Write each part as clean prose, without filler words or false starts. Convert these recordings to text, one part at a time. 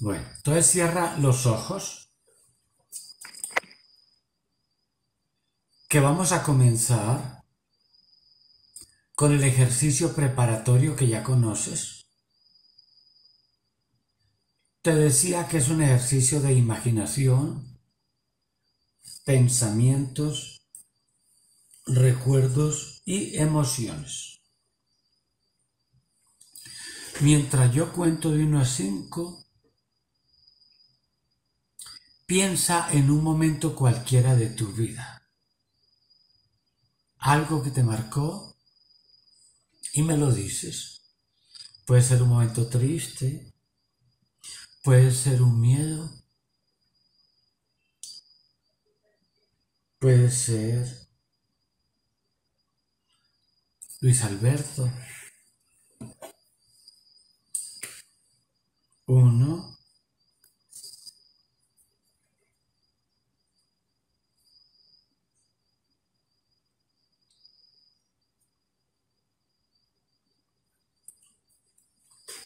Bueno, entonces cierra los ojos, que vamos a comenzar con el ejercicio preparatorio que ya conoces. Te decía que es un ejercicio de imaginación, pensamientos, recuerdos y emociones. Mientras yo cuento de 1 a 5, piensa en un momento cualquiera de tu vida, algo que te marcó, y me lo dices. Puede ser un momento triste, puede ser un miedo, puede ser Luis Alberto. 1.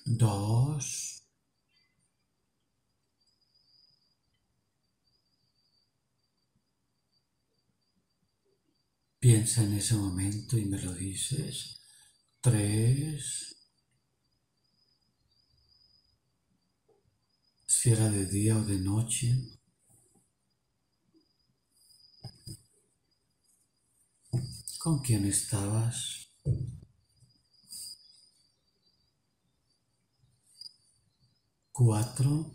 Dos. Piensa en ese momento y me lo dices. 3. Si era de día o de noche. ¿Con quién estabas? 4.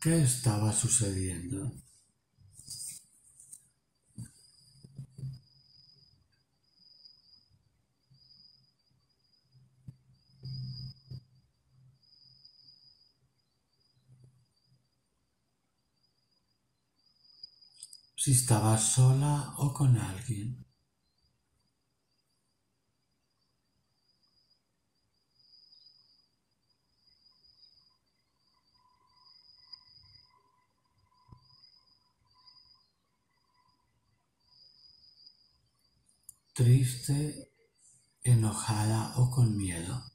¿Qué estaba sucediendo? 5. Si estabas sola o con alguien. 6. Triste, enojada o con miedo. 7.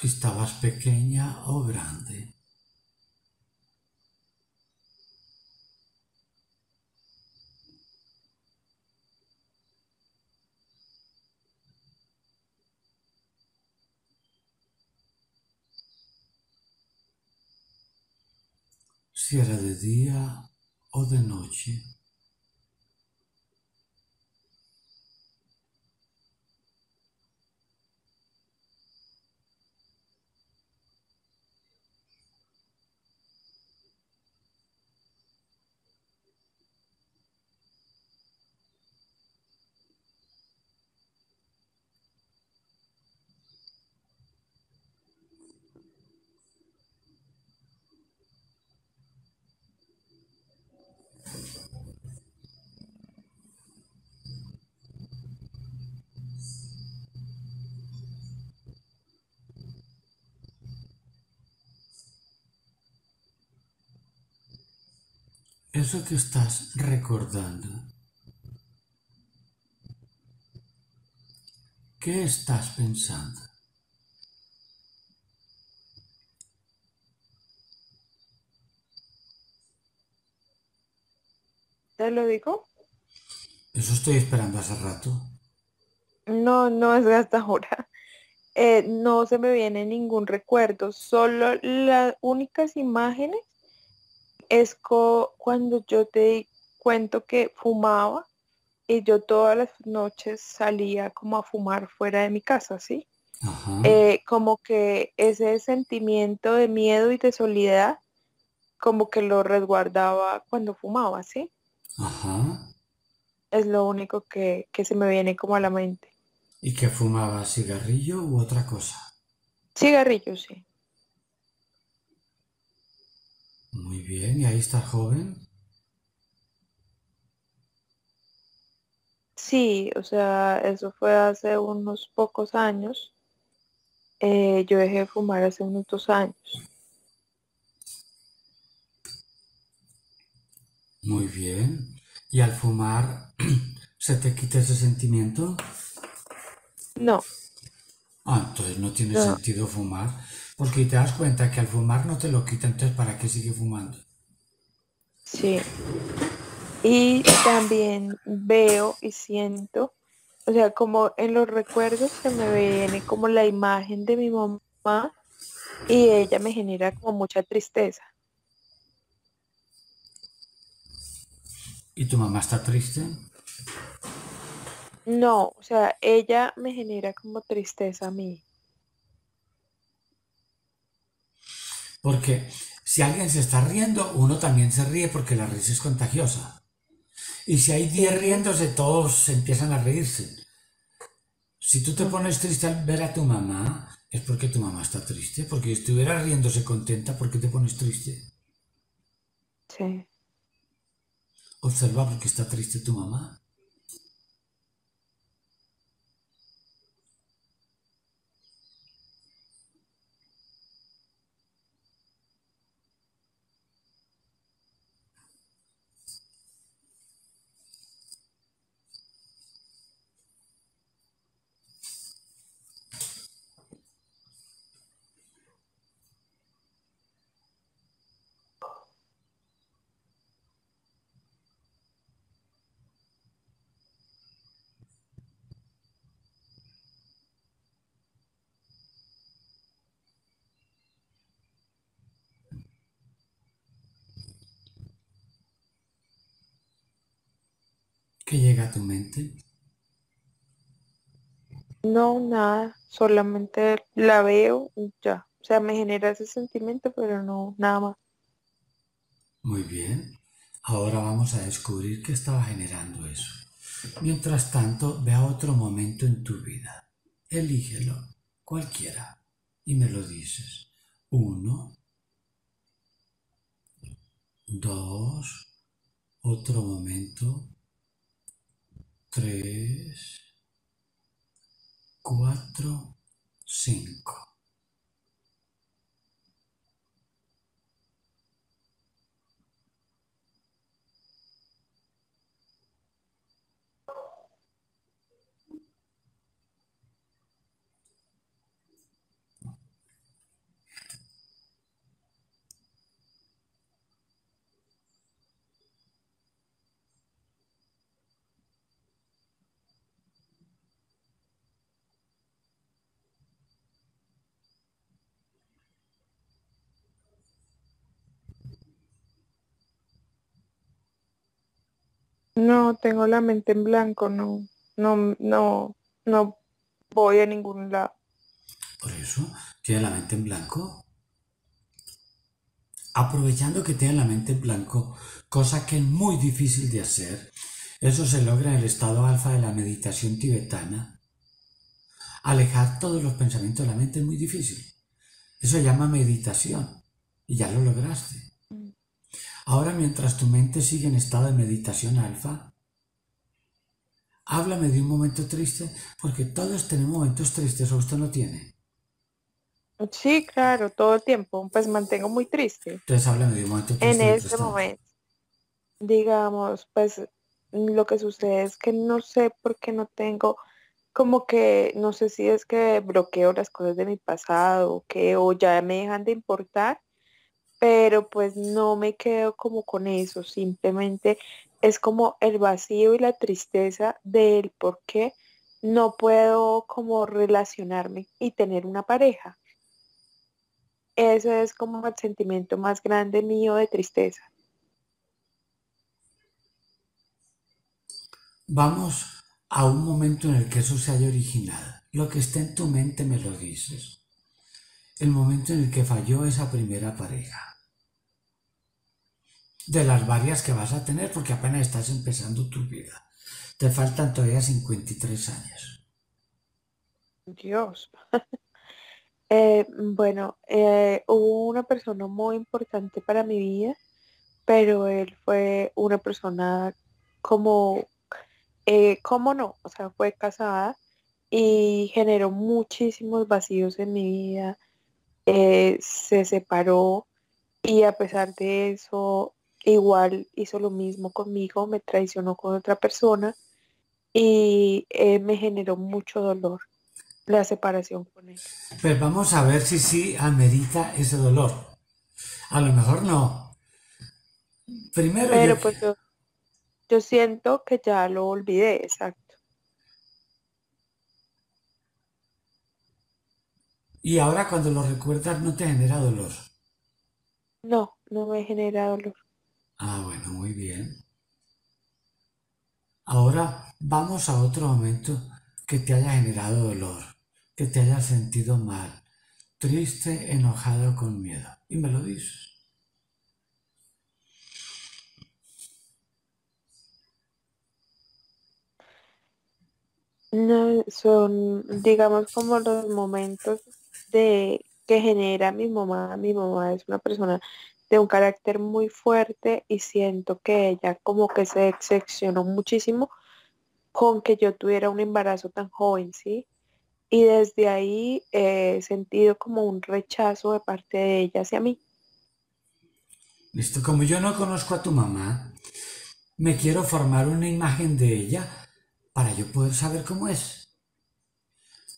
Si estabas pequeña o grande. 8. Si era de día o de noche. 9. Eso que estás recordando, ¿qué estás pensando? ¿Te lo digo? Eso estoy esperando hace rato. No es hasta ahora. No se me viene ningún recuerdo, solo las únicas imágenes es cuando yo te cuento que fumaba y yo todas las noches salía como a fumar fuera de mi casa, ¿sí? Como que ese sentimiento de miedo y de soledad como que lo resguardaba cuando fumaba, ¿sí? Ajá. Es lo único que se me viene como a la mente. ¿Y que fumaba cigarrillo u otra cosa? Cigarrillo, sí. Muy bien, ¿y ahí está joven? Sí, o sea, eso fue hace unos pocos años. Yo dejé de fumar hace unos 2 años. Muy bien. ¿Y al fumar se te quita ese sentimiento? No. Ah, entonces no tiene No. sentido fumar, porque te das cuenta que al fumar no te lo quita, entonces ¿para qué sigue fumando? Sí. Y también veo y siento, o sea, como en los recuerdos se me viene como la imagen de mi mamá y ella me genera como mucha tristeza. ¿Y tu mamá está triste? No, o sea, ella me genera como tristeza a mí. Porque si alguien se está riendo, uno también se ríe porque la risa es contagiosa. Y si hay 10 riéndose, todos empiezan a reírse. Si tú te pones triste al ver a tu mamá, es porque tu mamá está triste. Porque si estuviera riéndose contenta, ¿por qué te pones triste? Sí. Observa por qué está triste tu mamá. ¿Qué llega a tu mente? No, nada, solamente la veo y ya. O sea, me genera ese sentimiento, pero no, nada más. Muy bien, ahora vamos a descubrir qué estaba generando eso. Mientras tanto, ve a otro momento en tu vida. Elígelo, cualquiera, y me lo dices. 1, 2, otro momento. 3, 4, 5. No, tengo la mente en blanco, no voy a ningún lado. Por eso, tiene la mente en blanco. Aprovechando que tiene la mente en blanco, cosa que es muy difícil de hacer, eso se logra en el estado alfa de la meditación tibetana. Alejar todos los pensamientos de la mente es muy difícil. Eso se llama meditación y ya lo lograste. Ahora, mientras tu mente sigue en estado de meditación alfa, háblame de un momento triste, porque todos tenemos momentos tristes, ¿o usted no tiene? Sí, claro, todo el tiempo, pues mantengo muy triste. Entonces háblame de un momento triste. En este momento, digamos, pues lo que sucede es que no sé por qué no tengo, como que no sé si es que bloqueo las cosas de mi pasado o que o ya me dejan de importar. Pero pues no me quedo como con eso, simplemente es como el vacío y la tristeza del por qué no puedo como relacionarme y tener una pareja. Eso es como el sentimiento más grande mío de tristeza. Vamos a un momento en el que eso se haya originado. Lo que está en tu mente me lo dices. El momento en el que falló esa primera pareja. De las varias que vas a tener, porque apenas estás empezando tu vida. Te faltan todavía 53 años. Dios. Hubo una persona muy importante para mi vida, pero él fue una persona fue casada y generó muchísimos vacíos en mi vida. Se separó y a pesar de eso igual hizo lo mismo conmigo, me traicionó con otra persona y me generó mucho dolor la separación con él. Pues vamos a ver si sí amerita ese dolor. A lo mejor no. Primero pero pues yo siento que ya lo olvidé, exacto. Y ahora cuando lo recuerdas no te genera dolor. No, no me genera dolor. Ah, bueno, muy bien. Ahora vamos a otro momento que te haya generado dolor, que te haya sentido mal, triste, enojado, con miedo. Y me lo dices. No, son, digamos, como los momentos que genera mi mamá. Mi mamá es una persona de un carácter muy fuerte y siento que ella como que se decepcionó muchísimo con que yo tuviera un embarazo tan joven, ¿sí? Y desde ahí he sentido como un rechazo de parte de ella hacia mí. Listo, como yo no conozco a tu mamá, me quiero formar una imagen de ella para yo poder saber cómo es.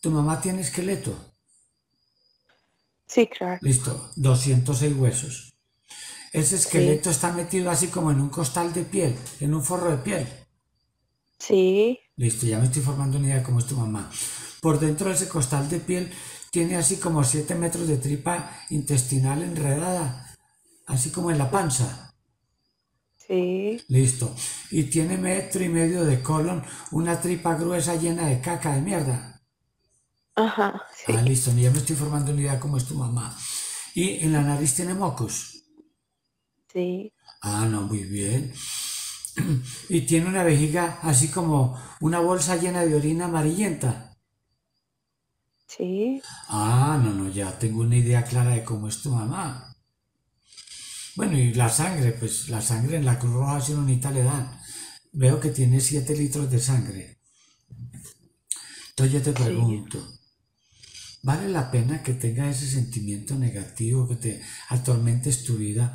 ¿Tu mamá tiene esqueleto? Sí, claro. Listo, 206 huesos. Ese esqueleto está metido así como en un costal de piel, en un forro de piel. Sí. Listo, ya me estoy formando una idea de cómo es tu mamá. Por dentro de ese costal de piel tiene así como 7 metros de tripa intestinal enredada, así como en la panza. Sí. Listo. Y tiene 1,5 metros de colon, una tripa gruesa llena de caca, de mierda. Ajá, sí. Ah, listo. Ya me estoy formando una idea cómo es tu mamá. Y en la nariz tiene mocos. Sí. Ah, no, muy bien. Y tiene una vejiga así como una bolsa llena de orina amarillenta. Sí. Ah, no, ya tengo una idea clara de cómo es tu mamá. Bueno, y la sangre, pues la sangre en la Cruz Roja sin unita le dan. Veo que tiene 7 litros de sangre. Entonces yo te pregunto, ¿vale la pena que tengas ese sentimiento negativo que te atormentes tu vida?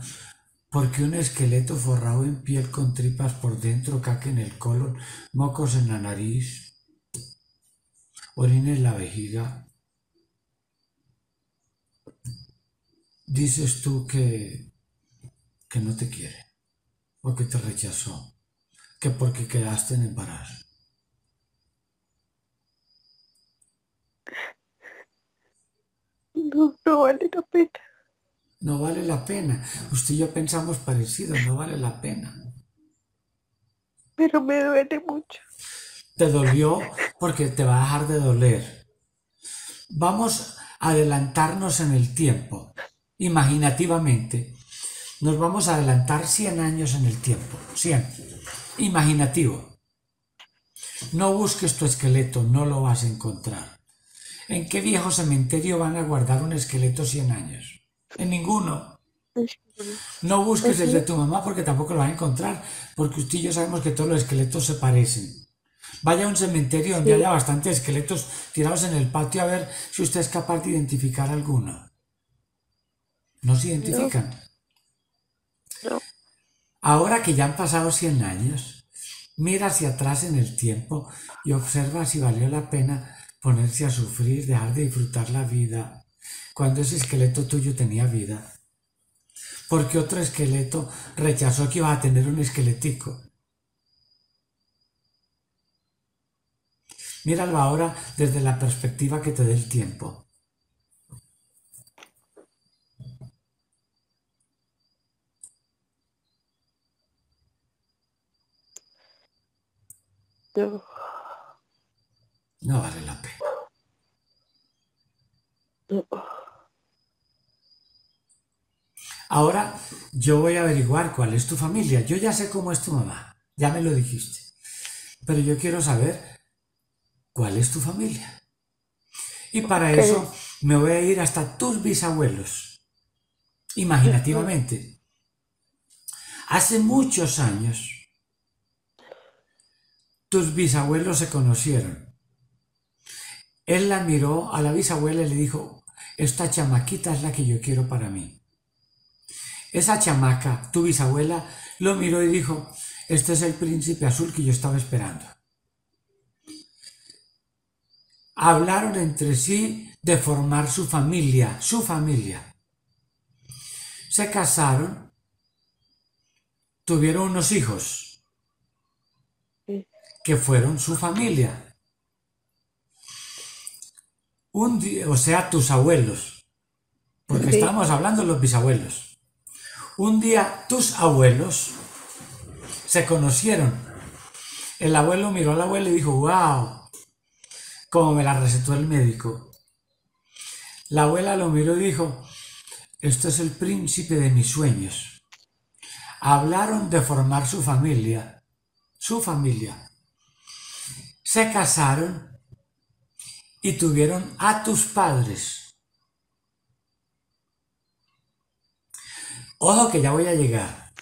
Porque un esqueleto forrado en piel con tripas por dentro, caca en el colon, mocos en la nariz, orina en la vejiga. Dices tú que no te quiere, o que te rechazó, que porque quedaste en embarazo. No vale la pena. No vale la pena. Usted y yo pensamos parecido, no vale la pena. Pero me duele mucho. Te dolió porque te va a dejar de doler. Vamos a adelantarnos en el tiempo, imaginativamente. Nos vamos a adelantar 100 años en el tiempo, 100, imaginativo. No busques tu esqueleto, no lo vas a encontrar. ¿En qué viejo cementerio van a guardar un esqueleto 100 años? En ninguno. No busques el de tu mamá porque tampoco lo vas a encontrar, porque usted y yo sabemos que todos los esqueletos se parecen. Vaya a un cementerio donde haya bastantes esqueletos tirados en el patio a ver si usted es capaz de identificar alguno. No se identifican. No. Ahora que ya han pasado 100 años, mira hacia atrás en el tiempo y observa si valió la pena ponerse a sufrir, dejar de disfrutar la vida cuando ese esqueleto tuyo tenía vida. Porque otro esqueleto rechazó que iba a tener un esqueletico. Míralo ahora desde la perspectiva que te dé el tiempo. No vale la pena. No. Ahora yo voy a averiguar cuál es tu familia. Yo ya sé cómo es tu mamá, ya me lo dijiste. Pero yo quiero saber cuál es tu familia. Y para eso me voy a ir hasta tus bisabuelos, imaginativamente. Hace muchos años, tus bisabuelos se conocieron. Él la miró a la bisabuela y le dijo, esta chamaquita es la que yo quiero para mí. Esa chamaca, tu bisabuela, lo miró y dijo, este es el príncipe azul que yo estaba esperando. Hablaron entre sí de formar su familia, Se casaron, tuvieron unos hijos, que fueron su familia. Un día, o sea, tus abuelos, porque estamos hablando de los bisabuelos. Un día tus abuelos se conocieron. El abuelo miró al abuelo y dijo, wow. Como me la recetó el médico. La abuela lo miró y dijo, esto es el príncipe de mis sueños. Hablaron de formar su familia. Se casaron y tuvieron a tus padres. Ojo que ya voy a llegar.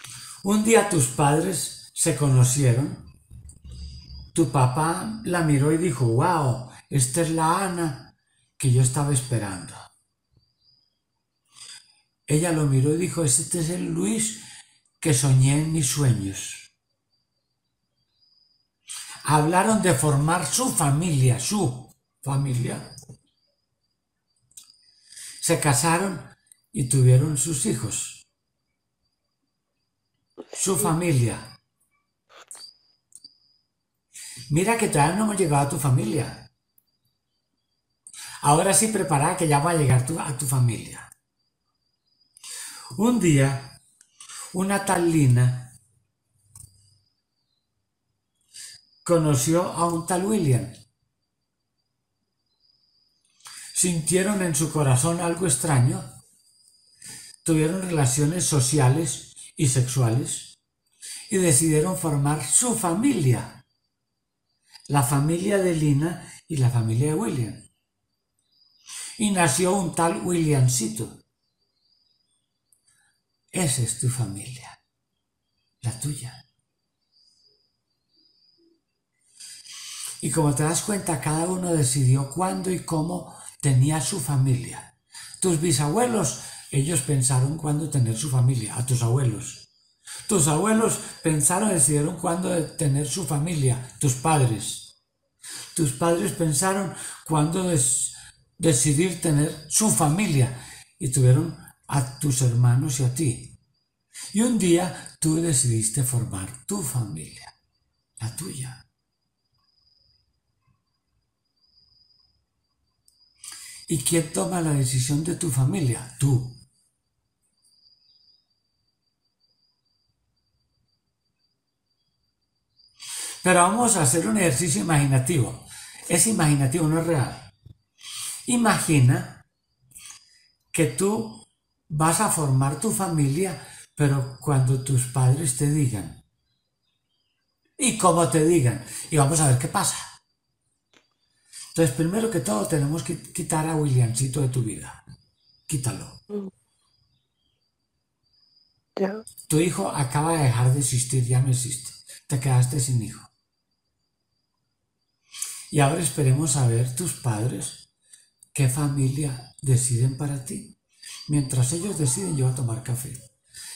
Un día tus padres se conocieron. Tu papá la miró y dijo, wow. Esta es la Ana que yo estaba esperando. Ella lo miró y dijo, este es el Luis que soñé en mis sueños. Hablaron de formar su familia, Se casaron y tuvieron sus hijos. Su familia. Mira que todavía no hemos llegado a tu familia. Ahora sí, prepara que ya va a llegar a tu familia. Un día, una tal Lina conoció a un tal William. Sintieron en su corazón algo extraño. Tuvieron relaciones sociales y sexuales y decidieron formar su familia. La familia de Lina y la familia de William. Y nació un tal Williamcito. Esa es tu familia, la tuya. Y como te das cuenta, cada uno decidió cuándo y cómo tenía su familia. Tus bisabuelos, ellos pensaron cuándo tener su familia, a tus abuelos. Tus abuelos pensaron, decidieron cuándo tener su familia, tus padres. Tus padres pensaron cuándo decidir tener su familia y tuvieron a tus hermanos y a ti. Y un día tú decidiste formar tu familia, la tuya. ¿Y quién toma la decisión de tu familia? Tú. Pero vamos a hacer un ejercicio imaginativo. Es imaginativo, no es real. Imagina que tú vas a formar tu familia, pero cuando tus padres te digan. Y cómo te digan. Y vamos a ver qué pasa. Entonces, primero que todo, tenemos que quitar a Williamcito de tu vida. Quítalo. Tu hijo acaba de dejar de existir, ya no existe. Te quedaste sin hijo. Y ahora esperemos a ver tus padres. ¿Qué familia deciden para ti? Mientras ellos deciden, yo voy a tomar café.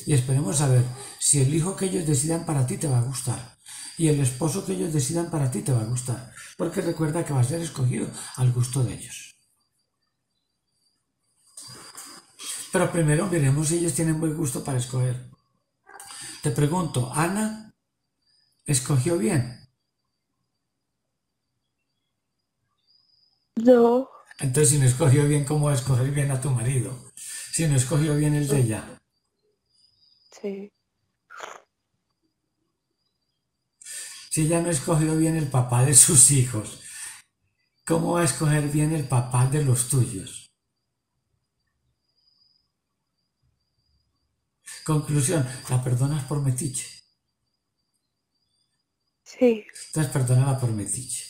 Y esperemos a ver si el hijo que ellos decidan para ti te va a gustar. Y el esposo que ellos decidan para ti te va a gustar. Porque recuerda que va a ser escogido al gusto de ellos. Pero primero veremos si ellos tienen buen gusto para escoger. Te pregunto, ¿Ana escogió bien? No. Entonces, si no escogió bien, ¿cómo va a escoger bien a tu marido? Si no escogió bien el de ella. Sí. Si ella no escogió bien el papá de sus hijos, ¿cómo va a escoger bien el papá de los tuyos? Conclusión, la perdonas por metiche. Sí. Entonces, perdónala por metiche.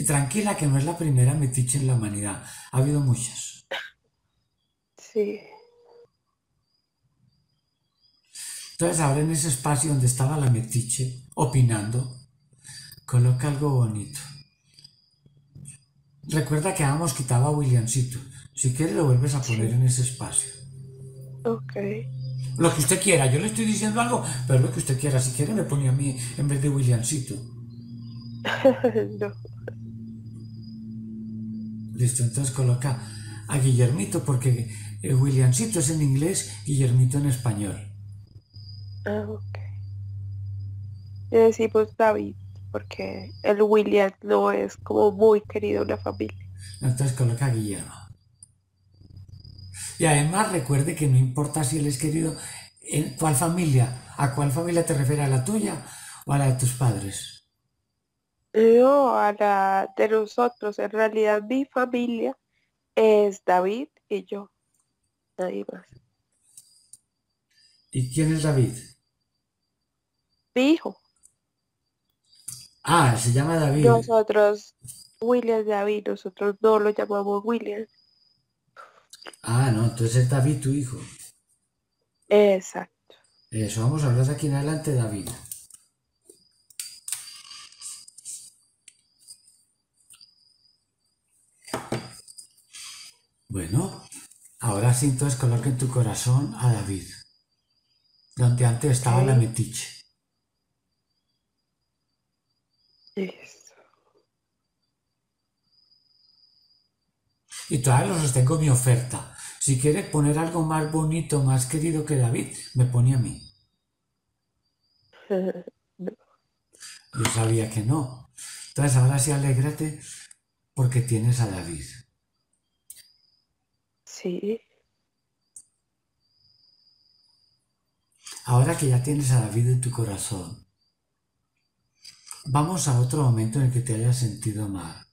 Y tranquila, que no es la primera metiche en la humanidad. Ha habido muchas. Sí. Entonces ahora en ese espacio donde estaba la metiche, opinando, coloca algo bonito. Recuerda que habíamos quitado a Williamcito. Si quieres lo vuelves a poner en ese espacio. Ok. Lo que usted quiera. Yo le estoy diciendo algo, pero lo que usted quiera. Si quiere me pone a mí en vez de Williamcito. No. Listo, entonces coloca a Guillermito, porque Williamcito es en inglés, Guillermito en español. Ah, ok. Le decimos David, porque el William no es como muy querido en la familia. Entonces coloca a Guillermo. Y además recuerde que no importa si él es querido en cuál familia. ¿A cuál familia te refieres? ¿A la tuya o a la de tus padres? No, a la de nosotros. En realidad mi familia es David y yo. Nadie más. ¿Y quién es David? Mi hijo. Ah, se llama David. Nosotros, William David, nosotros no lo llamamos William. Ah, no, entonces es David tu hijo. Exacto. Eso, vamos a hablar de aquí en adelante, David. Bueno, ahora sí, entonces coloca en tu corazón a David, donde antes estaba la metiche. Listo. Y todavía los sostengo mi oferta. Si quieres poner algo más bonito, más querido que David, me pone a mí. No. Yo sabía que no. Entonces ahora sí, alégrate porque tienes a David. Sí. Ahora que ya tienes a David en tu corazón, vamos a otro momento en el que te hayas sentido mal.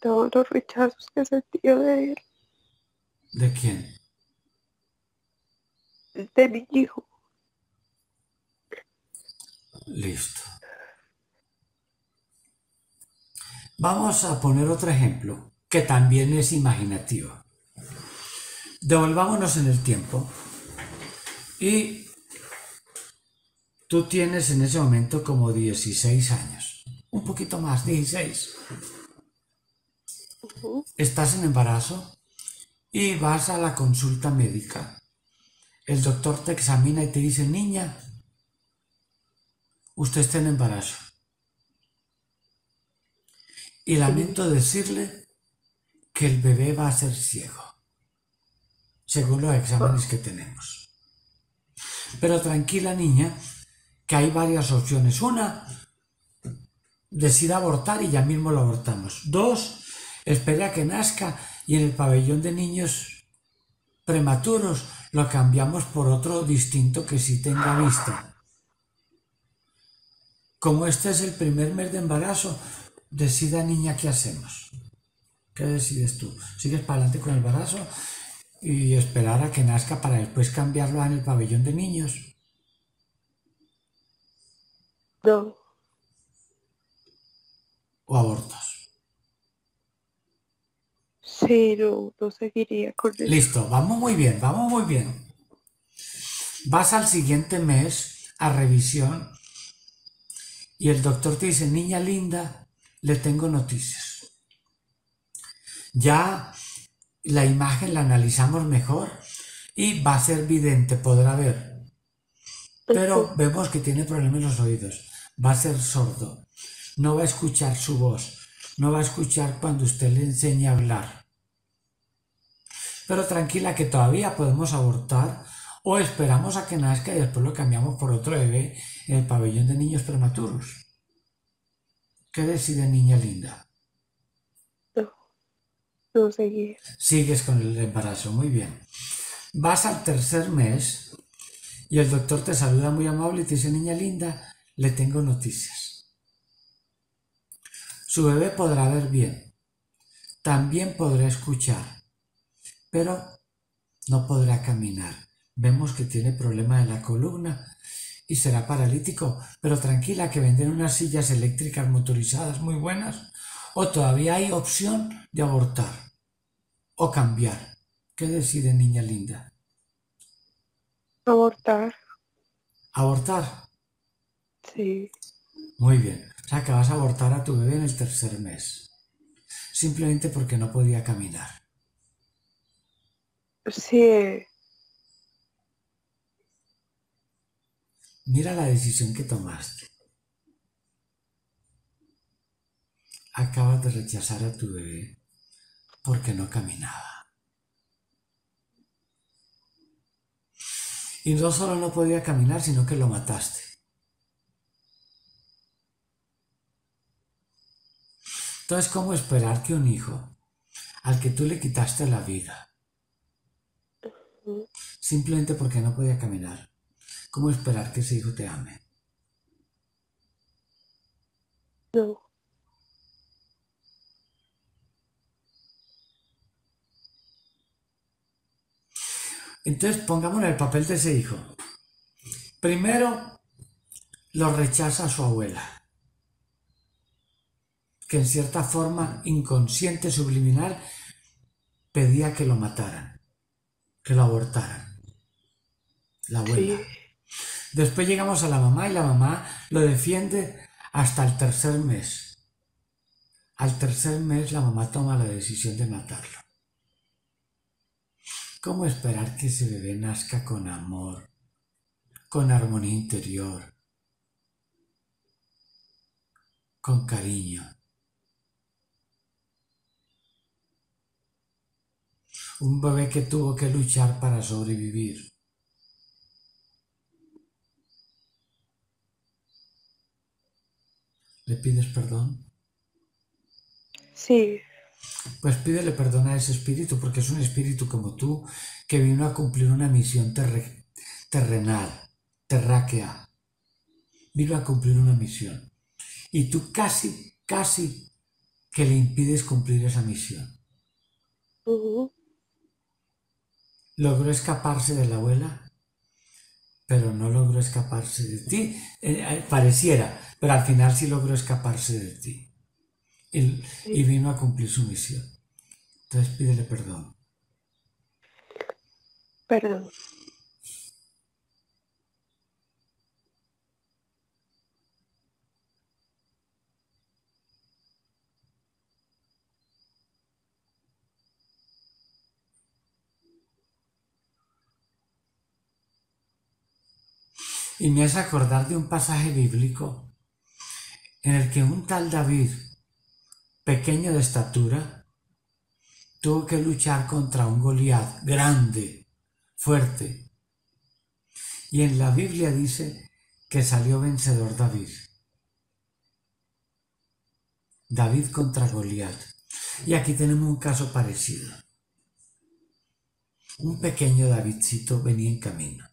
Todos los rechazos que sentía de él. ¿De quién? De mi hijo. Listo. Vamos a poner otro ejemplo que también es imaginativo. Devolvámonos en el tiempo y tú tienes en ese momento como 16 años, un poquito más, 16. Estás en embarazo y vas a la consulta médica. El doctor te examina y te dice: niña, usted está en embarazo. Y lamento decirle que el bebé va a ser ciego, según los exámenes que tenemos. Pero tranquila, niña, que hay varias opciones. Una, decida abortar y ya mismo lo abortamos. Dos, espera a que nazca y en el pabellón de niños prematuros lo cambiamos por otro distinto que sí tenga vista. Como este es el primer mes de embarazo, decida, niña, qué hacemos. ¿Qué decides tú? ¿Sigues para adelante con el embarazo y esperar a que nazca para después cambiarlo en el pabellón de niños? No. ¿O abortas? Sí, no seguiría con eso. Listo, vamos muy bien, vamos muy bien. Vas al siguiente mes a revisión y el doctor te dice: niña linda, le tengo noticias. Ya la imagen la analizamos mejor y va a ser vidente, podrá ver. Pero vemos que tiene problemas en los oídos, va a ser sordo, no va a escuchar su voz, no va a escuchar cuando usted le enseñe a hablar. Pero tranquila, que todavía podemos abortar o esperamos a que nazca y después lo cambiamos por otro bebé en el pabellón de niños prematuros. ¿Qué decide, niña linda? tú seguir. Sigues con el embarazo, muy bien. Vas al tercer mes y el doctor te saluda muy amable y te dice, niña linda, le tengo noticias. Su bebé podrá ver bien, también podrá escuchar, pero no podrá caminar. Vemos que tiene problema de la columna y será paralítico, pero tranquila que venden unas sillas eléctricas motorizadas muy buenas, o todavía hay opción de abortar o cambiar. ¿Qué decide, niña linda? Abortar. ¿Abortar? Sí. Muy bien. O sea, que vas a abortar a tu bebé en el tercer mes. Simplemente porque no podía caminar. Sí. Mira la decisión que tomaste. Acabas de rechazar a tu bebé porque no caminaba. Y no solo no podía caminar, sino que lo mataste. Entonces, ¿cómo esperar que un hijo al que tú le quitaste la vida, simplemente porque no podía caminar, cómo esperar que ese hijo te ame? No. Entonces, pongámonos en el papel de ese hijo. Primero, lo rechaza a su abuela, que en cierta forma inconsciente, subliminal, pedía que lo mataran, que lo abortaran. La abuela. Sí. Después llegamos a la mamá y la mamá lo defiende hasta el tercer mes. Al tercer mes la mamá toma la decisión de matarlo. ¿Cómo esperar que ese bebé nazca con amor, con armonía interior, con cariño? Un bebé que tuvo que luchar para sobrevivir. ¿Le pides perdón? Sí. Pues pídele perdón a ese espíritu, porque es un espíritu como tú que vino a cumplir una misión terráquea. Vino a cumplir una misión. Y tú casi que le impides cumplir esa misión. Logró escaparse de la abuela, pero no logró escaparse de ti. Pareciera, pero al final sí logró escaparse de ti. Y vino a cumplir su misión. Entonces pídele perdón. Perdón. Y me hace acordar de un pasaje bíblico en el que un tal David, pequeño de estatura, tuvo que luchar contra un Goliat grande, fuerte. Y en la Biblia dice que salió vencedor David. David contra Goliat. Y aquí tenemos un caso parecido. Un pequeño Davidcito venía en camino.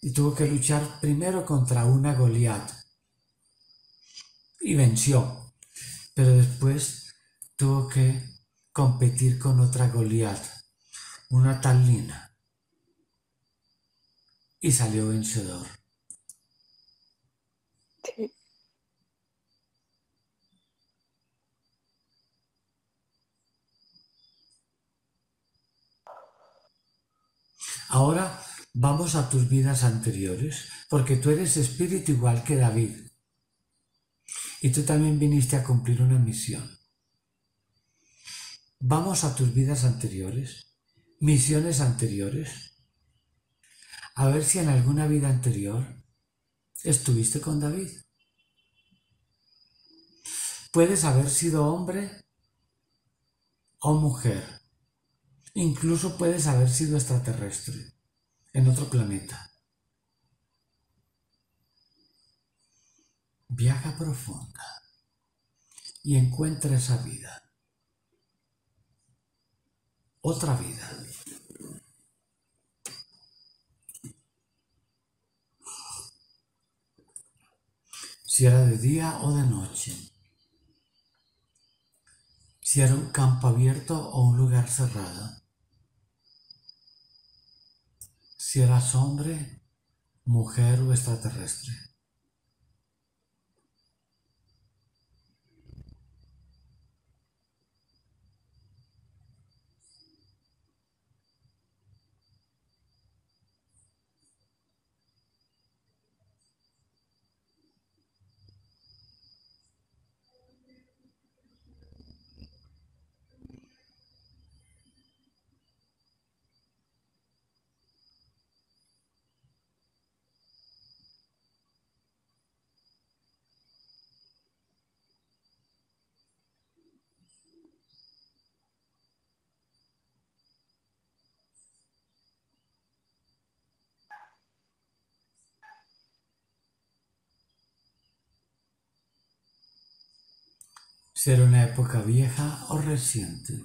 Y tuvo que luchar primero contra una Goliat. Y venció, pero después tuvo que competir con otra Goliat, una tal Lina, y salió vencedor. Sí. Ahora vamos a tus vidas anteriores, porque tú eres espíritu igual que David. Y tú también viniste a cumplir una misión. Vamos a tus vidas anteriores, misiones anteriores, a ver si en alguna vida anterior estuviste con David. Puedes haber sido hombre o mujer. Incluso puedes haber sido extraterrestre en otro planeta. Viaja profunda y encuentra esa vida. Otra vida. Si era de día o de noche. Si era un campo abierto o un lugar cerrado. Si eras hombre, mujer o extraterrestre. Si era una época vieja o reciente.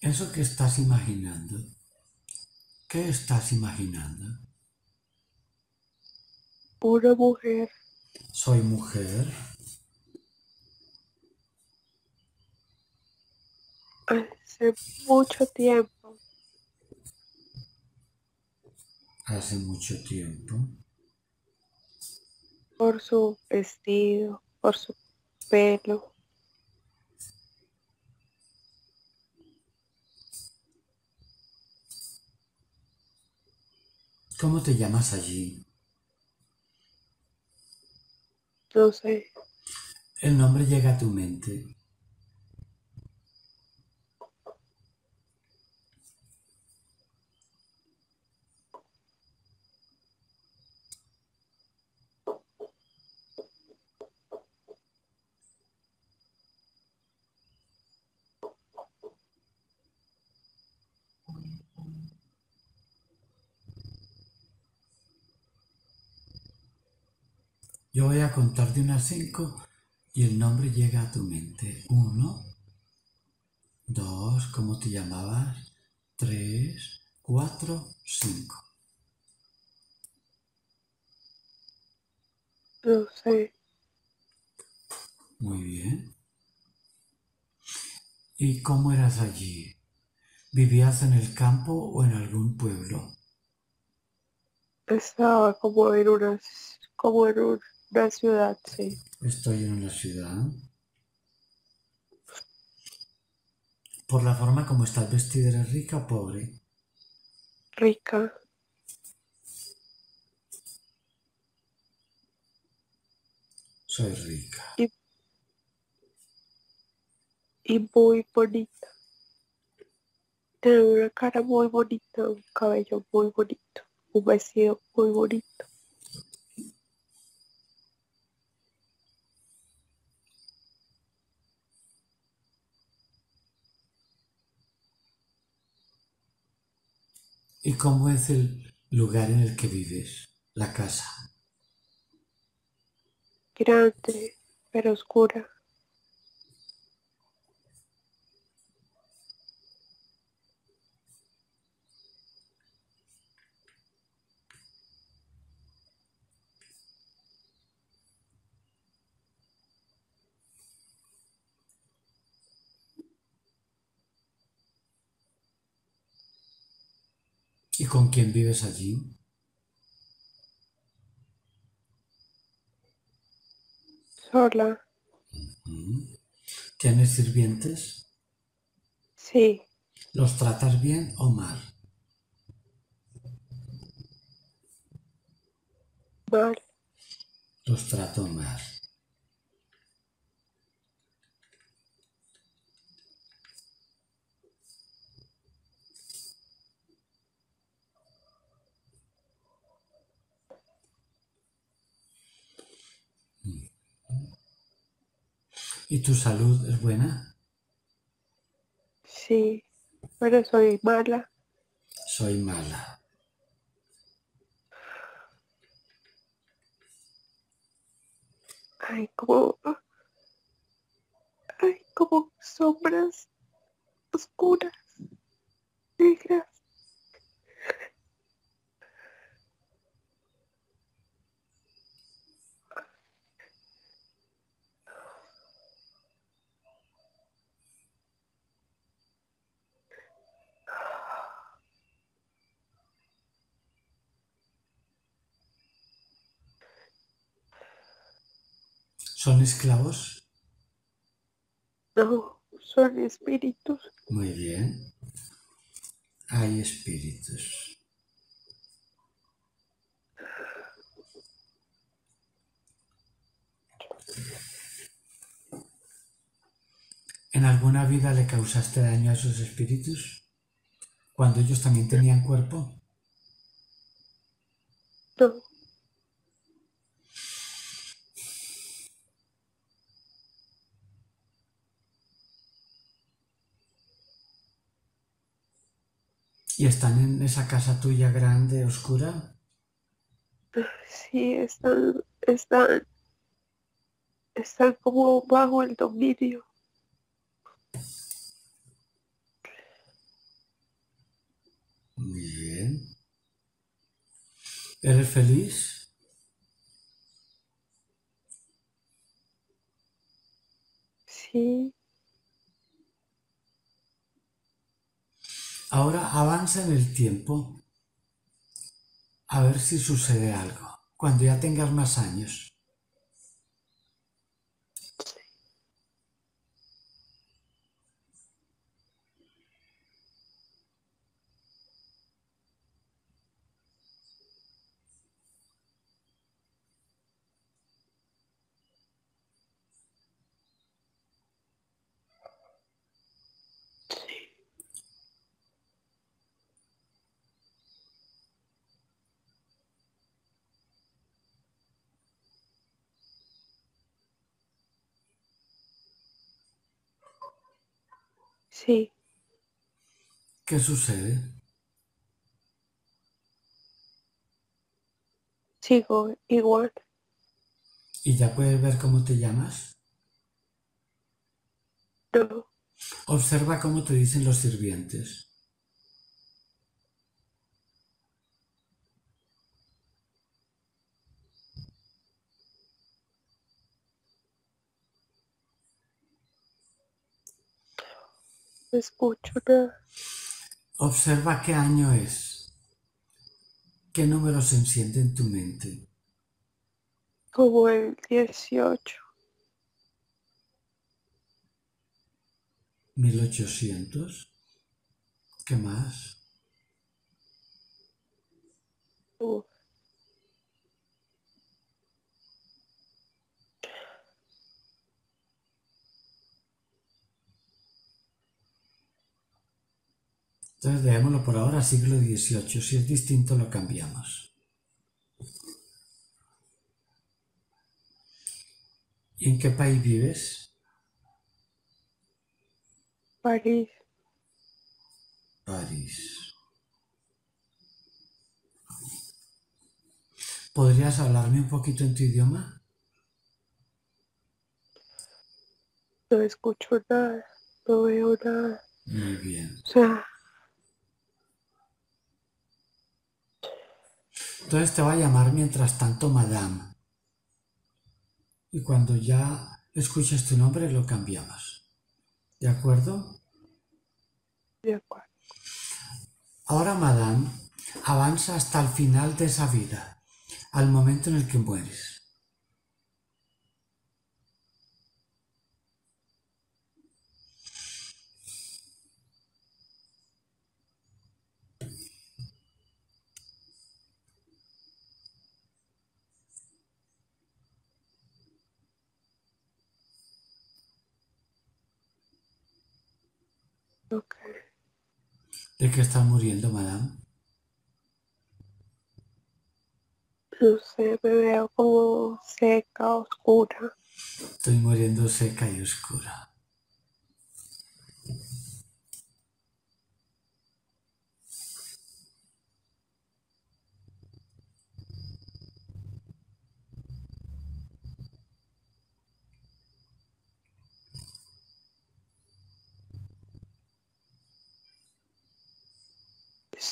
Eso que estás imaginando, ¿qué estás imaginando? Una mujer. Soy mujer. Hace mucho tiempo. Hace mucho tiempo. Por su vestido, por su pelo. ¿Cómo te llamas allí? No sé. El nombre llega a tu mente. Yo voy a contar de 1 a 5 y el nombre llega a tu mente. 1, 2, ¿cómo te llamabas? 3, 4, 5. No sé. Muy bien. ¿Y cómo eras allí? ¿Vivías en el campo o en algún pueblo? Estaba como en una ciudad, sí. Estoy en una ciudad. Por la forma como estás vestida, ¿eres rica o pobre? Rica. Soy rica. Y muy bonita. Tengo una cara muy bonita, un cabello muy bonito, un vestido muy bonito. ¿Y cómo es el lugar en el que vives, la casa? Grande, pero oscura. ¿Y con quién vives allí? Sola. ¿Tienes sirvientes? Sí. ¿Los tratas bien o mal? Mal. Los trato mal. ¿Y tu salud es buena? Sí, pero soy mala. Soy mala. Hay como... hay como sombras oscuras, negras. ¿Son esclavos? No, son espíritus. Muy bien. Hay espíritus. ¿En alguna vida le causaste daño a esos espíritus? ¿Cuando ellos también tenían cuerpo? No. ¿Y están en esa casa tuya grande, oscura? Sí, están como bajo el dominio. Muy bien. ¿Eres feliz? Sí. Ahora avanza en el tiempo a ver si sucede algo, cuando ya tengas más años. Sí. ¿Qué sucede? Sigo igual. ¿Y ya puedes ver cómo te llamas? No. Observa cómo te dicen los sirvientes. No escucho nada. Observa qué año es. ¿Qué número se enciende en tu mente? Como el 18. 1800. ¿Qué más? Entonces dejémoslo por ahora siglo XVIII, si es distinto lo cambiamos. ¿Y en qué país vives? París. París. ¿Podrías hablarme un poquito en tu idioma? No escucho nada, no veo nada. Muy bien. O sea, entonces te va a llamar mientras tanto Madame. Y cuando ya escuches tu nombre lo cambiamos. ¿De acuerdo? De acuerdo. Ahora Madame avanza hasta el final de esa vida, al momento en el que mueres. Okay. ¿De qué está muriendo, Madame? No sé, me veo como seca, oscura. Estoy muriendo seca y oscura.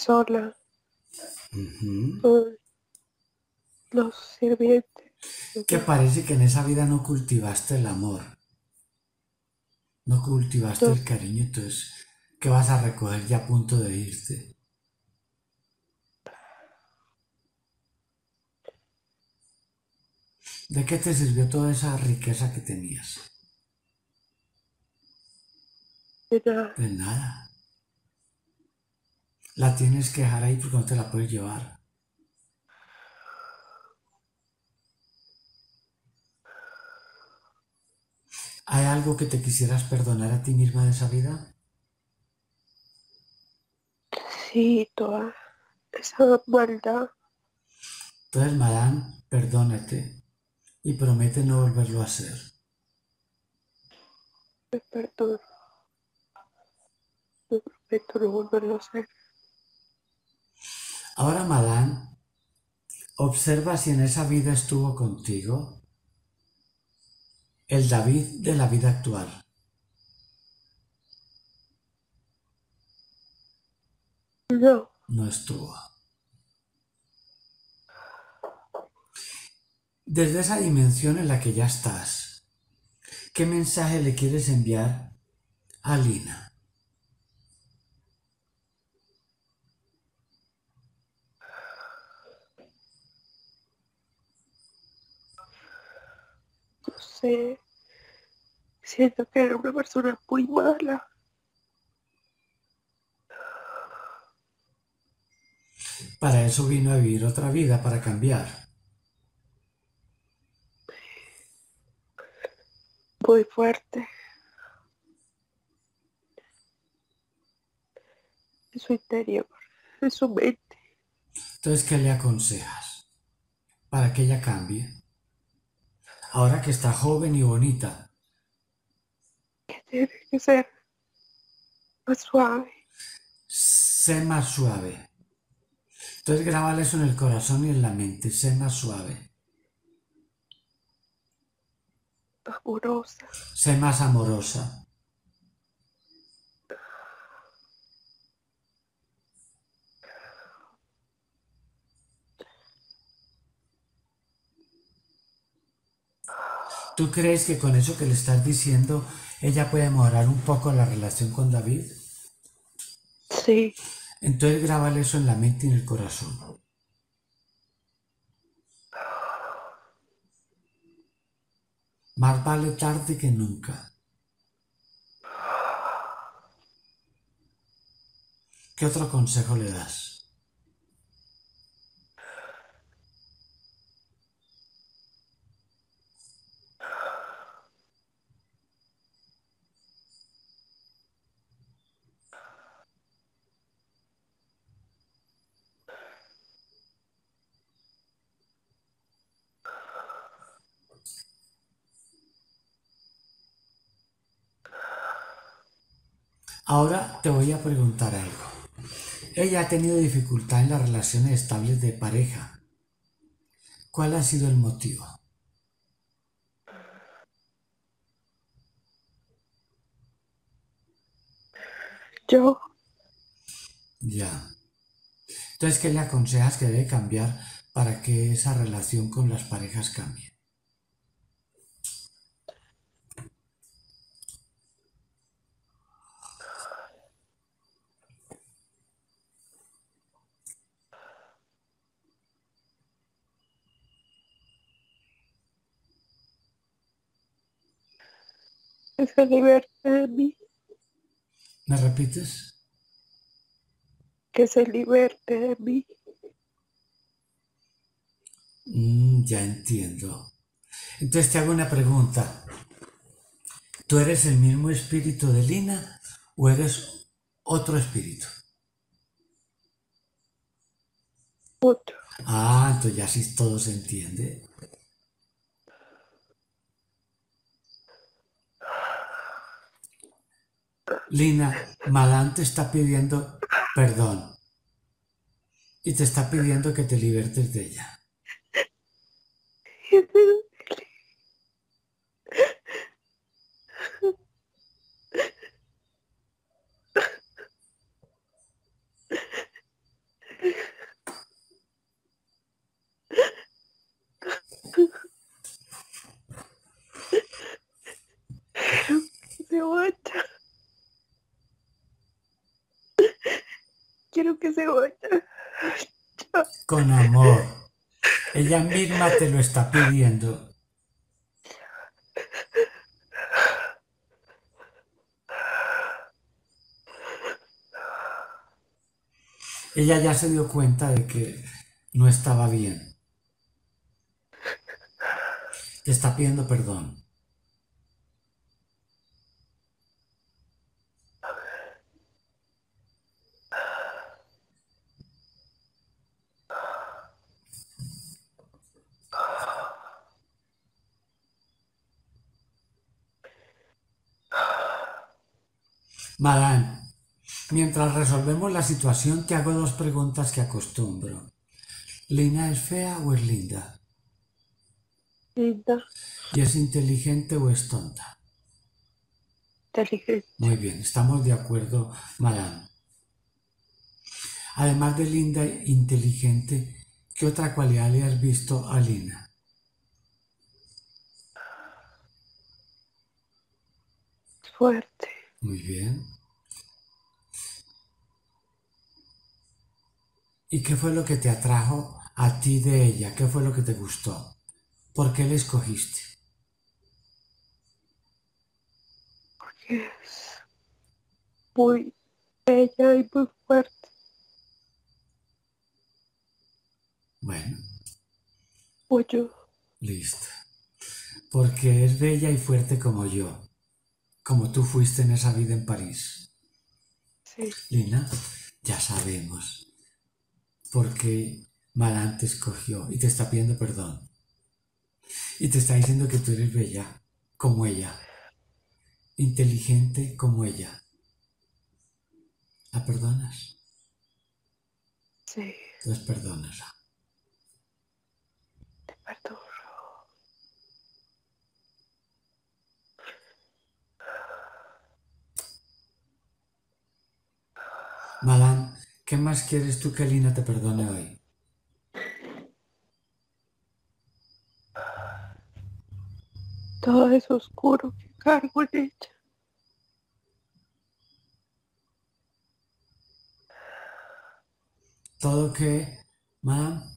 sola. Por los sirvientes. Que parece que en esa vida no cultivaste el amor. No cultivaste el cariño, entonces, ¿qué vas a recoger ya a punto de irte? ¿De qué te sirvió toda esa riqueza que tenías? De nada. De nada. La tienes que dejar ahí porque no te la puedes llevar. ¿Hay algo que te quisieras perdonar a ti misma de esa vida? Sí, toda esa maldad. Entonces, madame, perdónate. Y promete no volverlo a hacer. Me perdono. Me prometo no volverlo a hacer. Ahora, madame, observa si en esa vida estuvo contigo el David de la vida actual. No. No estuvo. Desde esa dimensión en la que ya estás, ¿qué mensaje le quieres enviar a Lina? No sé, siento que era una persona muy mala. Para eso vino a vivir otra vida, para cambiar. Muy fuerte. En su interior, en su mente. Entonces, ¿qué le aconsejas para que ella cambie? Ahora que está joven y bonita. Que tiene que ser más suave. Sé más suave. Entonces, grábale eso en el corazón y en la mente. Sé más suave. Amorosa. Sé más amorosa. ¿Tú crees que con eso que le estás diciendo ella puede mejorar un poco la relación con David? Sí. Entonces grábale eso en la mente y en el corazón. Más vale tarde que nunca. ¿Qué otro consejo le das? Ahora te voy a preguntar algo. Ella ha tenido dificultad en las relaciones estables de pareja. ¿Cuál ha sido el motivo? Yo. Ya. Entonces, ¿qué le aconsejas que debe cambiar para que esa relación con las parejas cambie? Es que liberte de mí. ¿Me repites? Que se liberte de mí. Ya entiendo. Entonces te hago una pregunta. ¿Tú eres el mismo espíritu de Lina o eres otro espíritu? Otro. Ah, entonces ya sí todo se entiende. Lina, madame te está pidiendo perdón y te está pidiendo que te libertes de ella. quiero que se vaya. Con amor. Ella misma te lo está pidiendo. Ella ya se dio cuenta de que no estaba bien. Te está pidiendo perdón. Madame, mientras resolvemos la situación te hago dos preguntas que acostumbro. ¿Lina es fea o es linda? Linda. ¿Y es inteligente o es tonta? Inteligente. Muy bien, estamos de acuerdo, Madame. Además de linda e inteligente, ¿qué otra cualidad le has visto a Lina? Fuerte. Muy bien. ¿Y qué fue lo que te atrajo a ti de ella? ¿Qué fue lo que te gustó? ¿Por qué la escogiste? Porque es muy bella y muy fuerte. Bueno. O yo. Listo. Porque es bella y fuerte como yo. Como tú fuiste en esa vida en París. Sí. Lina, ya sabemos por qué Malán te escogió y te está pidiendo perdón. Y te está diciendo que tú eres bella, como ella. Inteligente, como ella. ¿La perdonas? Sí. Entonces perdónala. Te perdono. Madame, ¿qué más quieres tú que Lina te perdone hoy? Todo es oscuro que cargo en ella. ¿Todo qué, Madame?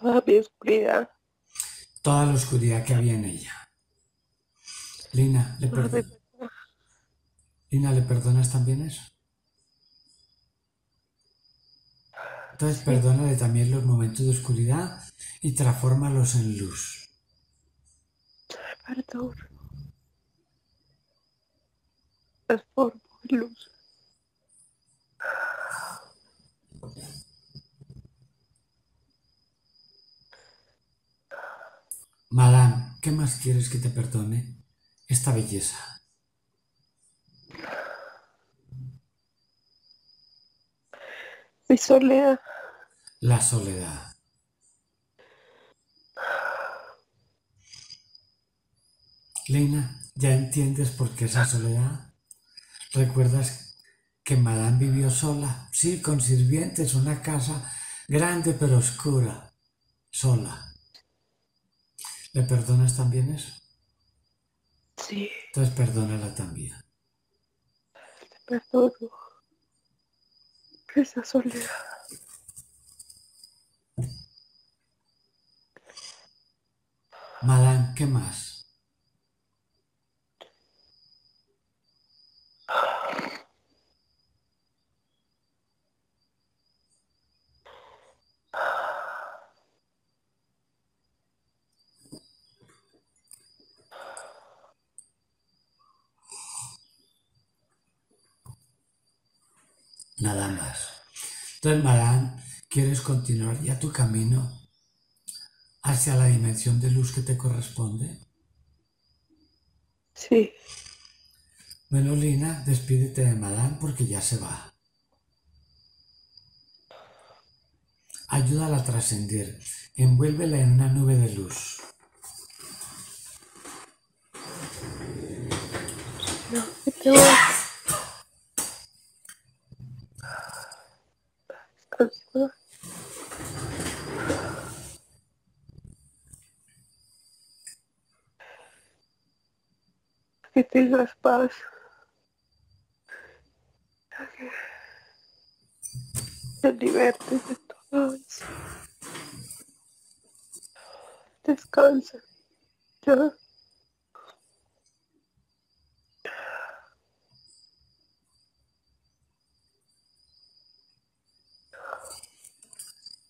Toda mi oscuridad. Toda la oscuridad que había en ella. Lina, ¿le perdonas? Lina, ¿le perdonas también eso? Entonces perdónale también los momentos de oscuridad y transfórmalos en luz. Perdón. Transformo en luz. Madame, ¿qué más quieres que te perdone esta belleza? Mi soledad. La soledad. Lina, ¿ya entiendes por qué esa soledad? ¿Recuerdas que Madame vivió sola? Sí, con sirvientes, una casa grande pero oscura, sola. ¿Le perdonas también eso? Sí. Entonces perdónala también. Te perdono. Esa soledad. Madame, ¿qué más? Nada más. Entonces, Madame, quieres continuar ya tu camino hacia la dimensión de luz que te corresponde. Sí. Bueno, Lina, despídete de Madame porque ya se va. Ayúdala a trascender. Envuélvela en una nube de luz. No, te voy. Que tengas paz. te libertes de todo eso. Descansa, ya.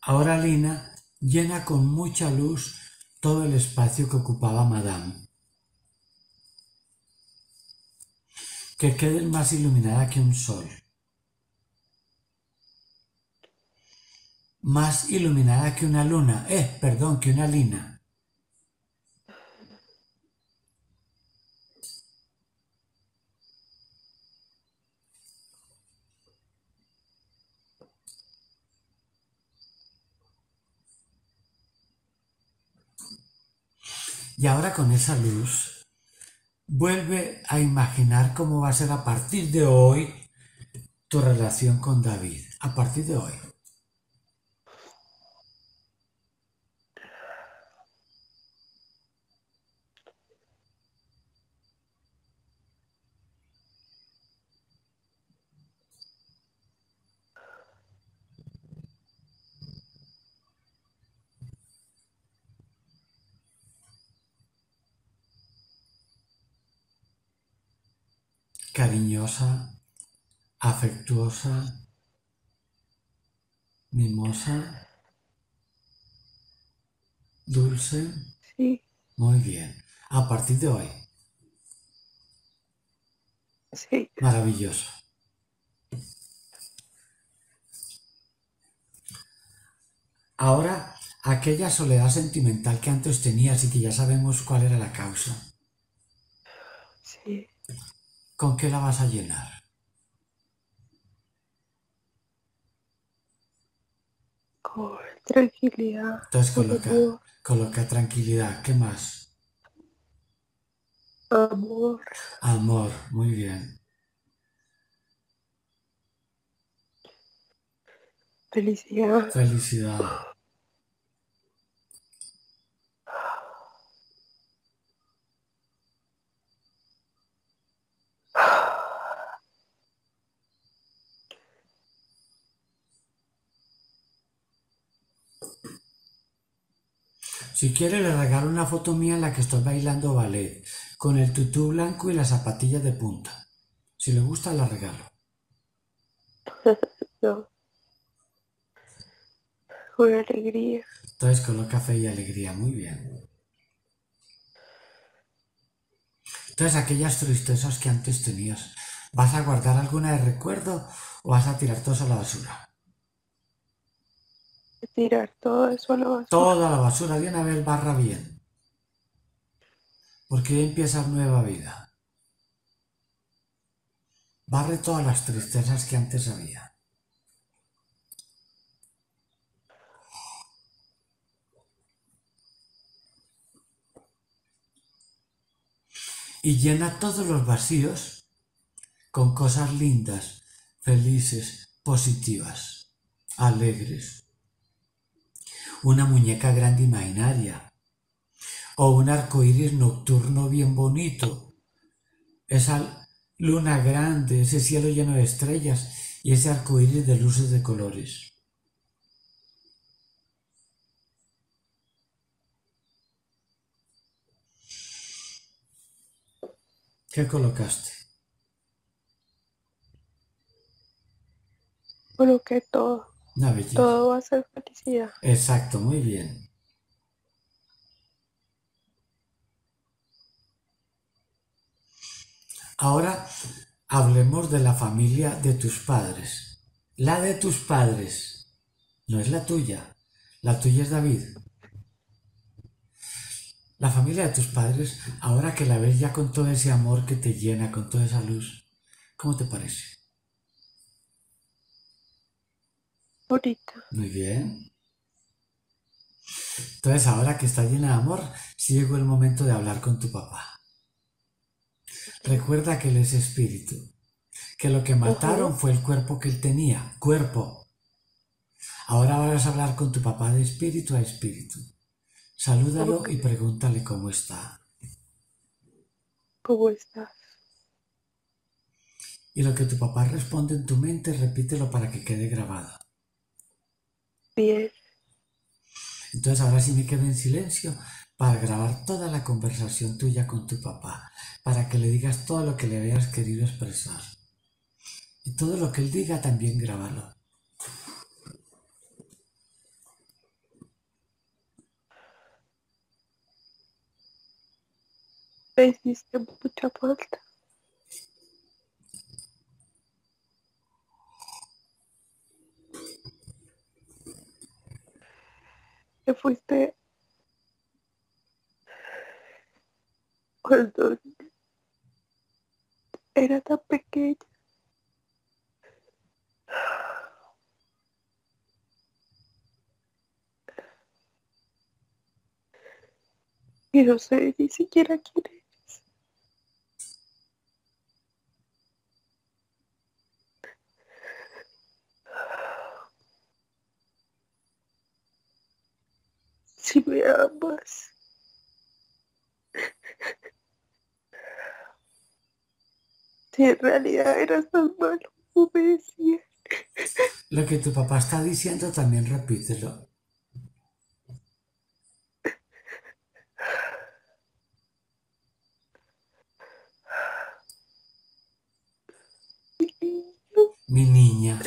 Ahora Lina llena con mucha luz todo el espacio que ocupaba Madame. Que quede más iluminada que un sol. Más iluminada que una luna. Perdón, que una Lina. Y ahora con esa luz, vuelve a imaginar cómo va a ser a partir de hoy tu relación con David. A partir de hoy. Cariñosa, afectuosa, mimosa, dulce. Sí. Muy bien. A partir de hoy. Sí. Maravilloso. Ahora, aquella soledad sentimental que antes tenías y que ya sabemos cuál era la causa. Sí. ¿Con qué la vas a llenar? Con tranquilidad. Entonces coloca tranquilidad. ¿Qué más? Amor. Amor, muy bien. Felicidad. Felicidad. Si quiere le regalo una foto mía en la que estoy bailando ballet, con el tutú blanco y las zapatillas de punta. Si le gusta la regalo. No. Con alegría. Entonces coloca fe y alegría, muy bien. Entonces aquellas tristezas que antes tenías, ¿vas a guardar alguna de recuerdo o vas a tirar todo eso a la basura? Tirar todo eso a la basura. Toda la basura de una vez, barra bien. Porque empieza nueva vida. Barre todas las tristezas que antes había. Y llena todos los vacíos con cosas lindas, felices, positivas, alegres. Una muñeca grande imaginaria, o un arcoíris nocturno bien bonito, esa luna grande, ese cielo lleno de estrellas y ese arcoíris de luces de colores. ¿Qué colocaste? Coloqué todo. Todo va a ser felicidad. Exacto, muy bien. Ahora hablemos de la familia de tus padres. La de tus padres, no es la tuya. La tuya es David. La familia de tus padres, ahora que la ves ya con todo ese amor que te llena, con toda esa luz, ¿cómo te parece? Bonita. Muy bien. Entonces ahora que está llena de amor, sí llegó el momento de hablar con tu papá. Recuerda que él es espíritu, que lo que mataron fue el cuerpo que él tenía, cuerpo. Ahora vas a hablar con tu papá de espíritu a espíritu. Salúdalo y pregúntale cómo está. ¿Cómo estás? Y lo que tu papá responde en tu mente, repítelo para que quede grabado. pies. Entonces ahora sí me quedo en silencio para grabar toda la conversación tuya con tu papá, para que le digas todo lo que le hayas querido expresar. Y todo lo que él diga también grábalo. Me hiciste mucha falta. Te fuiste cuando era tan pequeña. Y no sé ni siquiera quién eres. Si me amas, si en realidad eras tan malo como me decías. Lo que tu papá está diciendo también repítelo. Mi niña.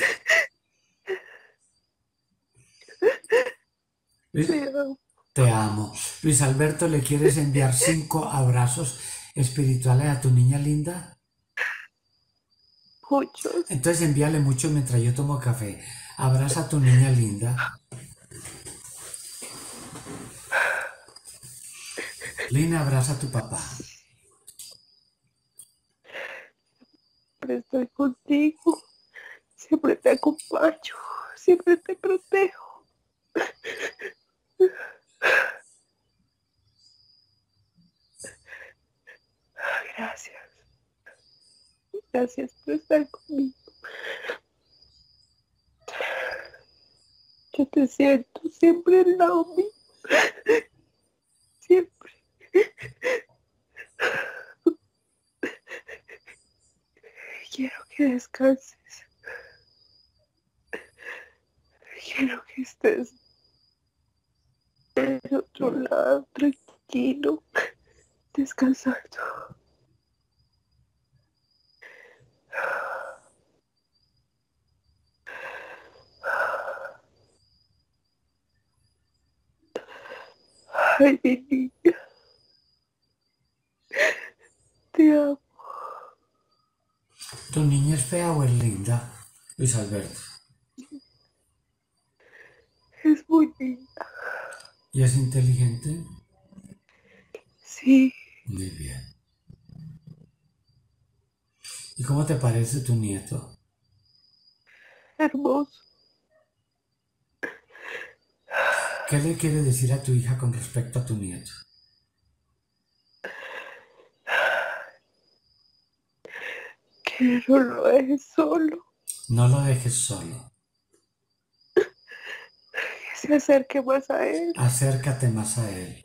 Te amo. Luis Alberto, ¿le quieres enviar 5 abrazos espirituales a tu niña linda? Muchos. Entonces envíale mucho mientras yo tomo café. Abraza a tu niña linda. Lina, abraza a tu papá. Siempre estoy contigo. Siempre te acompaño. Siempre te protejo. Gracias. Gracias por estar conmigo. Yo te siento siempre al lado mío. Siempre. Quiero que descanses. Quiero que estés del otro lado, tranquilo, descansando. Ay, mi niña, te amo. ¿Tu niña es fea o es linda, Luis Alberto? Es muy linda. ¿Y es inteligente? Sí. Muy bien. ¿Y cómo te parece tu nieto? Hermoso. ¿Qué le quiere decir a tu hija con respecto a tu nieto? Que no lo dejes solo. No lo dejes solo. Que se acerque más a él. Acércate más a él.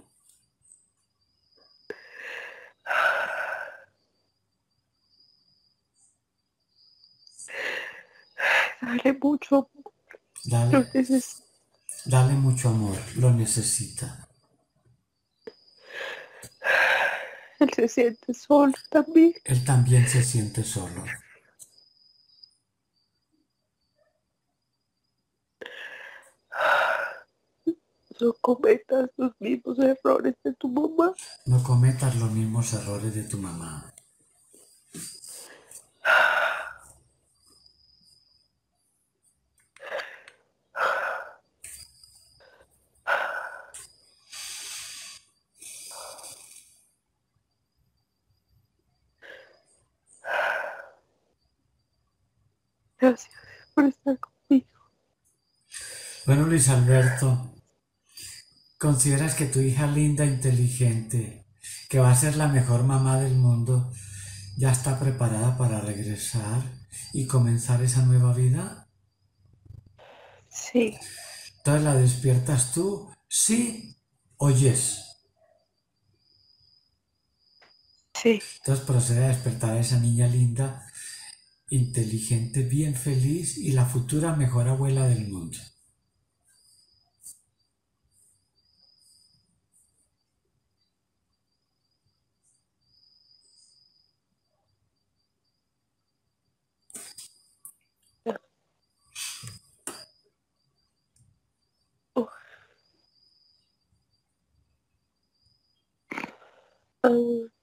Dale mucho amor. Dale mucho amor, lo necesita. Él se siente solo también. Él también se siente solo. No cometas los mismos errores de tu mamá. No cometas los mismos errores de tu mamá. Gracias por estar conmigo. Bueno, Luis Alberto, ¿consideras que tu hija linda, inteligente, que va a ser la mejor mamá del mundo, ya está preparada para regresar y comenzar esa nueva vida? Sí. Entonces, ¿la despiertas tú? ¿Sí o yes? Sí. Entonces procede a despertar a esa niña linda, inteligente, bien feliz y la futura mejor abuela del mundo.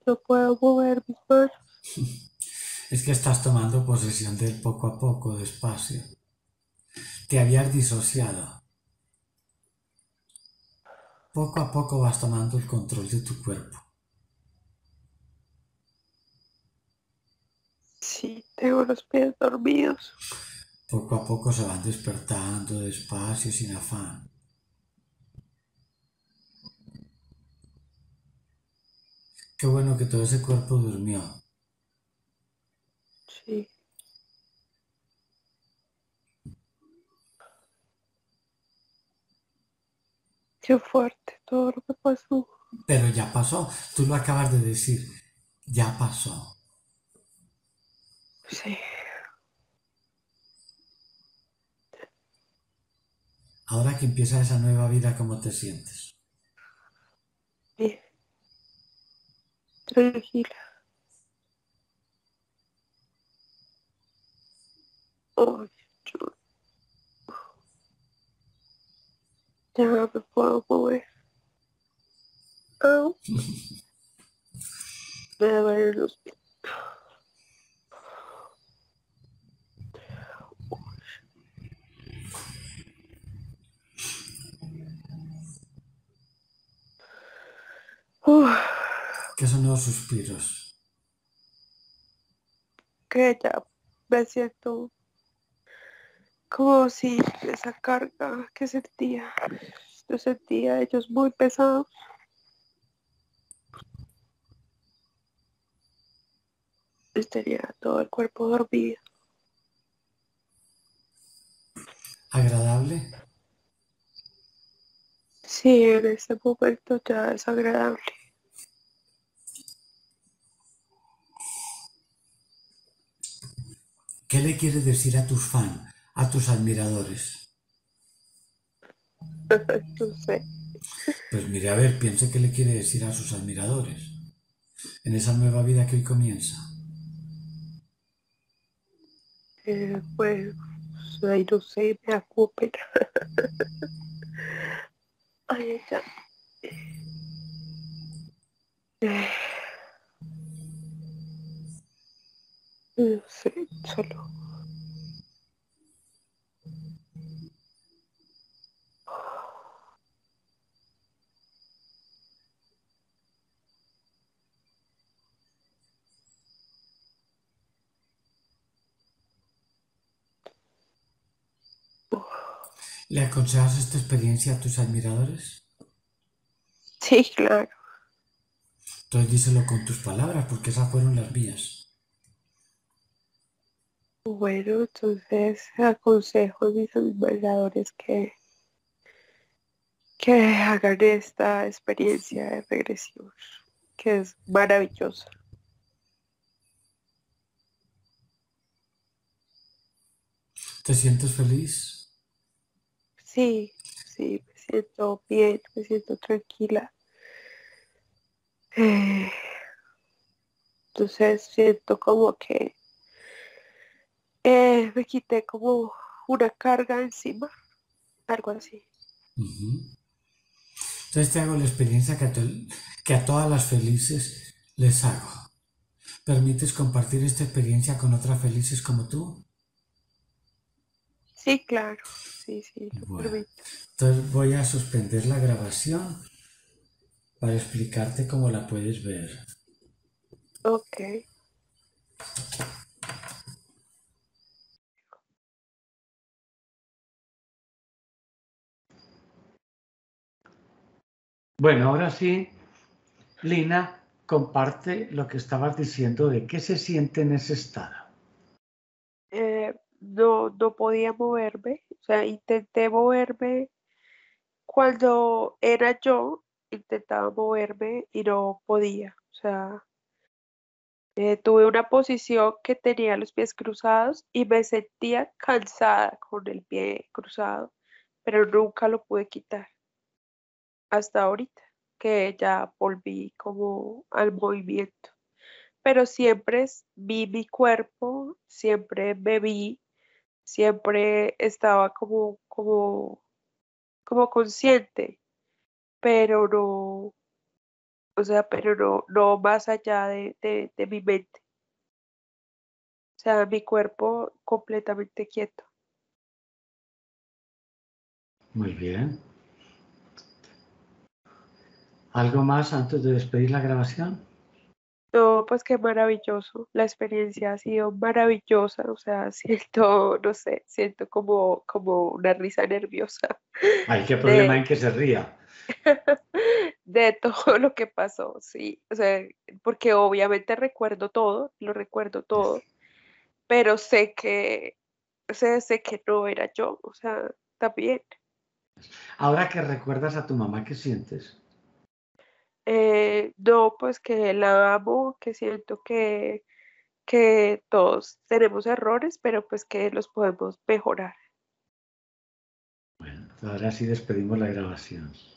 yo puedo mover mis manos. Es que estás tomando posesión de él poco a poco, despacio. Te habías disociado. Poco a poco vas tomando el control de tu cuerpo. Sí, tengo los pies dormidos. Poco a poco se van despertando, despacio, sin afán. Qué bueno que todo ese cuerpo durmió. Sí. Qué fuerte todo lo que pasó. Pero ya pasó. Tú lo acabas de decir. Ya pasó. Sí. Ahora que empieza esa nueva vida, ¿cómo te sientes? Bien. Tranquila. Ay, yo... Ya no me puedo mover. Oh. Me duelen los pies. ¿Qué son los suspiros? Que ya me siento como si esa carga que sentía, yo sentía ellos muy pesados. Tenía todo el cuerpo dormido. ¿Agradable? Sí, en este momento ya es agradable. ¿Qué le quieres decir a tus fans, a tus admiradores? No sé. Pues mire, a ver, piense qué le quiere decir a sus admiradores en esa nueva vida que hoy comienza. Pues, ahí no sé, me ocupen. Ay, ya. No sé, solo. ¿Le aconsejas esta experiencia a tus admiradores? Sí, claro. Entonces díselo con tus palabras, porque esas fueron las mías. Bueno, entonces aconsejo a mis admiradores que hagan esta experiencia de regresión, que es maravillosa. ¿Te sientes feliz? Sí, sí, me siento bien, me siento tranquila. Entonces siento como que me quité como una carga encima, algo así. Entonces te hago la experiencia que a todas las felices les hago. ¿Permites compartir esta experiencia con otras felices como tú? Sí, claro, sí, sí, lo permito. Entonces voy a suspender la grabación para explicarte cómo la puedes ver. Ok. Bueno, ahora sí, Lina, comparte lo que estabas diciendo de qué se siente en ese estado. No podía moverme, o sea, intenté moverme cuando era yo, intentaba moverme y no podía, o sea, tuve una posición que tenía los pies cruzados y me sentía cansada con el pie cruzado, pero nunca lo pude quitar, hasta ahorita, que ya volví como al movimiento, pero siempre vi mi cuerpo, siempre me vi. Siempre estaba como consciente, pero no, O sea, pero no más allá de mi mente. O sea, mi cuerpo completamente quieto. Muy bien. ¿Algo más antes de despedir la grabación? No, pues qué maravilloso. La experiencia ha sido maravillosa. O sea, siento, no sé, siento como una risa nerviosa. Ay, qué problema en que se ría. De todo lo que pasó, sí. O sea, porque obviamente recuerdo todo, lo recuerdo todo. Pero sé que no era yo. O sea, también. Ahora que recuerdas a tu mamá, ¿qué sientes? No, pues que la amo, que siento que todos tenemos errores, pero pues que los podemos mejorar. Bueno, ahora sí despedimos la grabación.